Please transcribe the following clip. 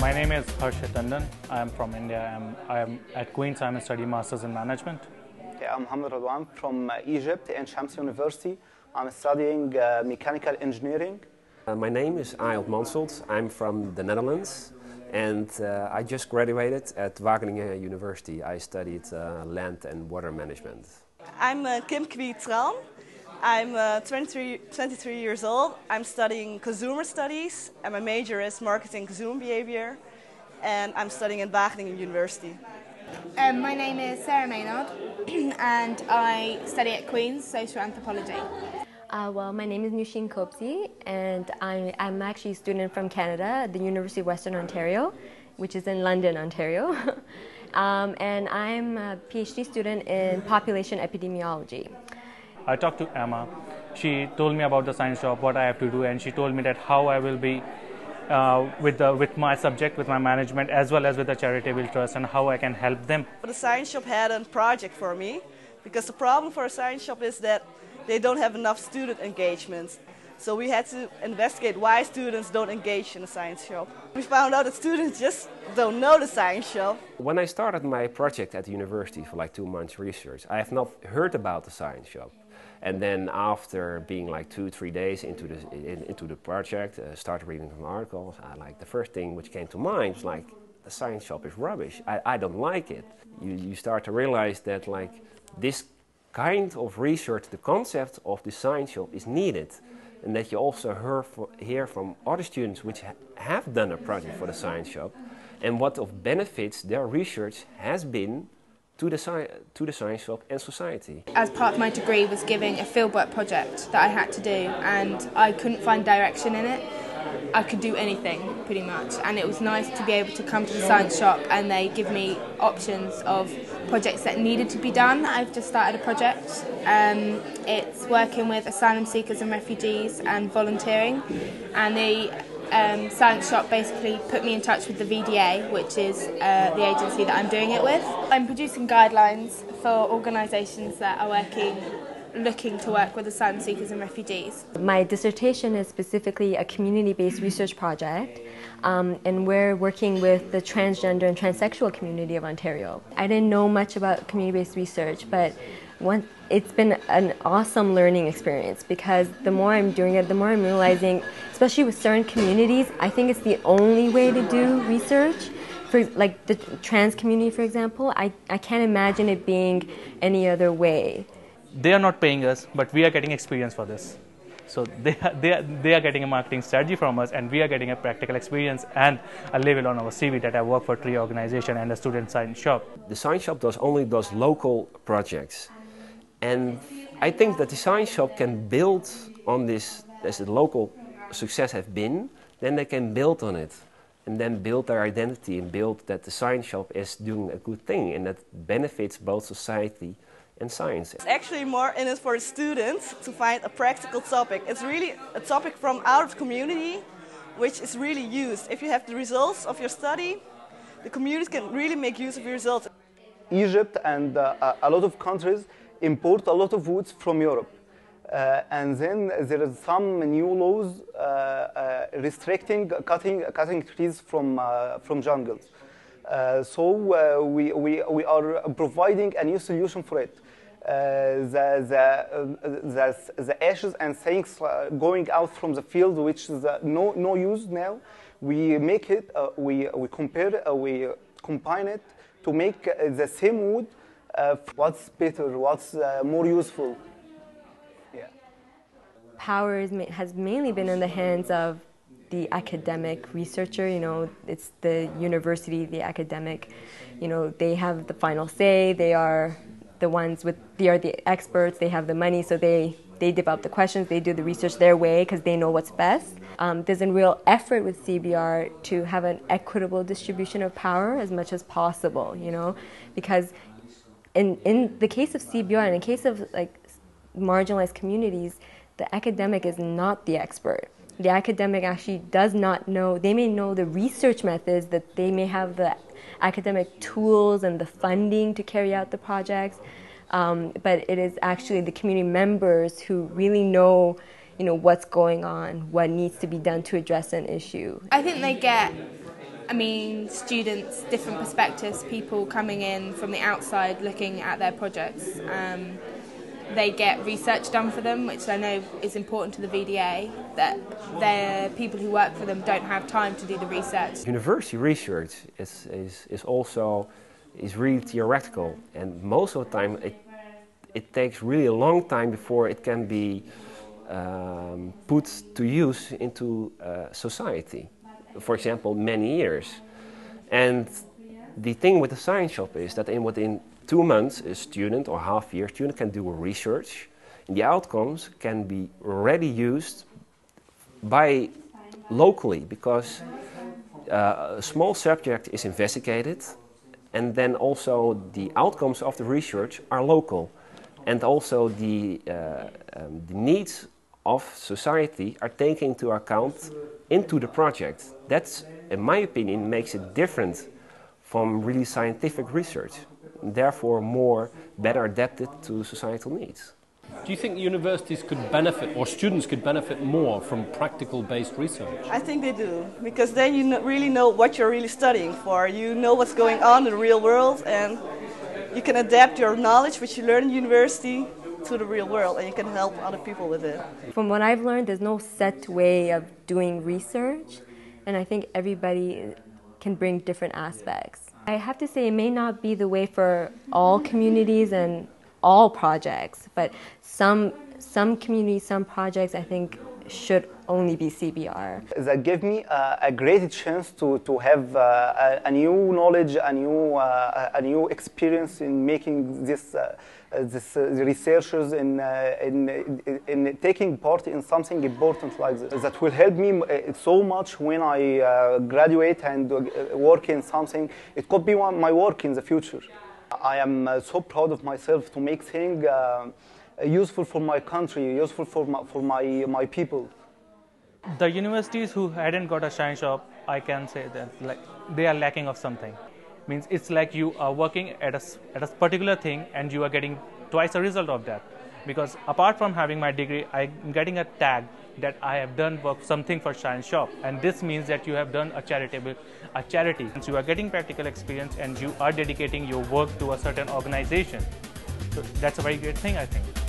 My name is Harsha Tandon. I am from India. I am at Queen's. I am studying Masters in Management. I'm Hamad Radwan from Egypt in Shams University. I'm studying Mechanical Engineering. My name is Eild Mansold. I'm from the Netherlands and I just graduated at Wageningen University. I studied Land and Water Management. I'm Kim Kwi Tran. I'm 23 years old. I'm studying consumer studies and my major is marketing consumer behavior, and I'm studying at Wageningen University. My name is Sarah Maynard and I study at Queen's Social Anthropology. Well, my name is Nushin Kopsi and I'm actually a student from Canada at the University of Western Ontario, which is in London, Ontario. And I'm a PhD student in population epidemiology. I talked to Emma. She told me about the science shop, what I have to do, and she told me that how I will be with my subject, with my management, as well as with the charitable trust, and how I can help them. The science shop had a project for me, because the problem for a science shop is that they don't have enough student engagements. So we had to investigate why students don't engage in the science shop. We found out that students just don't know the science shop. When I started my project at the university for like 2 months research, I have not heard about the science shop. And then after being like 2-3 days into the project, started reading some articles, the first thing which came to mind was like, the science shop is rubbish, I don't like it. You start to realize that like this kind of research, the concept of the science shop is needed. And that you also hear from other students which have done a project for the science shop and what of benefits their research has been to the science shop and society. As part of my degree was giving a fieldwork project that I had to do, and I couldn't find direction in it. I could do anything pretty much, and it was nice to be able to come to the science shop and they give me options of projects that needed to be done. I've just started a project. It's working with asylum seekers and refugees and volunteering, and the science shop basically put me in touch with the VDA, which is the agency that I'm doing it with. I'm producing guidelines for organisations that are looking to work with asylum seekers and refugees. My dissertation is specifically a community-based research project, and we're working with the transgender and transsexual community of Ontario. I didn't know much about community-based research, but it's been an awesome learning experience, because the more I'm doing it, the more I'm realizing, especially with certain communities, I think it's the only way to do research. For like the trans community, for example, I can't imagine it being any other way. They are not paying us, but we are getting experience for this. So they are getting a marketing strategy from us, and we are getting a practical experience and a label on our CV that I work for tree organization and a student science shop. The science shop only does local projects, and I think that the science shop can build on this, as the local success have been, then they can build on it and then build their identity and build that the science shop is doing a good thing and that benefits both society and science. It's actually more in it for the students to find a practical topic. It's really a topic from out of the community which is really used. If you have the results of your study, the community can really make use of your results. Egypt and a lot of countries import a lot of woods from Europe. And then there is some new laws restricting cutting trees from jungles. So we are providing a new solution for it. The ashes and things going out from the field, which is no use now, we make it. We combine it to make the same wood. What's better? What's more useful? Yeah. Power has mainly been in the hands of the academic researcher, you know, it's the university, the academic, you know, they have the final say, they are the ones they are the experts, they have the money, so they develop the questions, they do the research their way because they know what's best. There's a real effort with CBR to have an equitable distribution of power as much as possible, you know, because in the case of CBR, in the case of like marginalized communities, the academic is not the expert. The academic actually does not know, they may know the research methods, that they may have the academic tools and the funding to carry out the projects, but it is actually the community members who really know, you know, what's going on, what needs to be done to address an issue. I think they get I mean, students, different perspectives, people coming in from the outside looking at their projects. They get research done for them, which I know is important to the VDA, that the people who work for them don't have time to do the research. University research is really theoretical, and most of the time it takes really a long time before it can be put to use into society. For example, many years. And the thing with the science shop is that within 2 months a student or half-year student can do a research, and the outcomes can be already used by locally, because a small subject is investigated, and then also the outcomes of the research are local, and also the needs of society are taken into account into the project. That's, in my opinion, makes it different from really scientific research, therefore more better adapted to societal needs. Do you think universities could benefit, or students could benefit more from practical-based research? I think they do, because then you really know what you're really studying for. You know what's going on in the real world, and you can adapt your knowledge, which you learn in university, to the real world, and you can help other people with it. From what I've learned, there's no set way of doing research, and I think everybody can bring different aspects. I have to say it may not be the way for all communities and all projects, but some communities, some projects, I think should only be CBR. That gave me a great chance to have a new knowledge, a new experience in making this, the researchers in taking part in something important like this. That will help me so much when I graduate and work in something. It could be my work in the future. I am so proud of myself to make things useful for my country, useful for my people. The universities who hadn't got a science shop, I can say that they are lacking of something. Means it's like you are working at a particular thing and you are getting twice the result of that. Because apart from having my degree, I'm getting a tag that I have done work something for science shop, and this means that you have done a charity. So you are getting practical experience and you are dedicating your work to a certain organization. So that's a very great thing, I think.